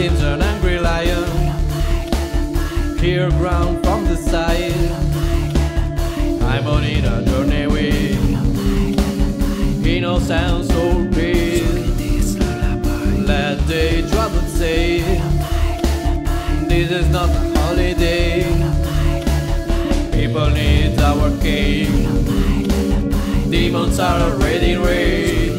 seems an angry lion. Clear ground from the side. I'm on in a journey with innocent soul peace. Let the trouble say this is not a holiday. People need our king. Demons are already raised.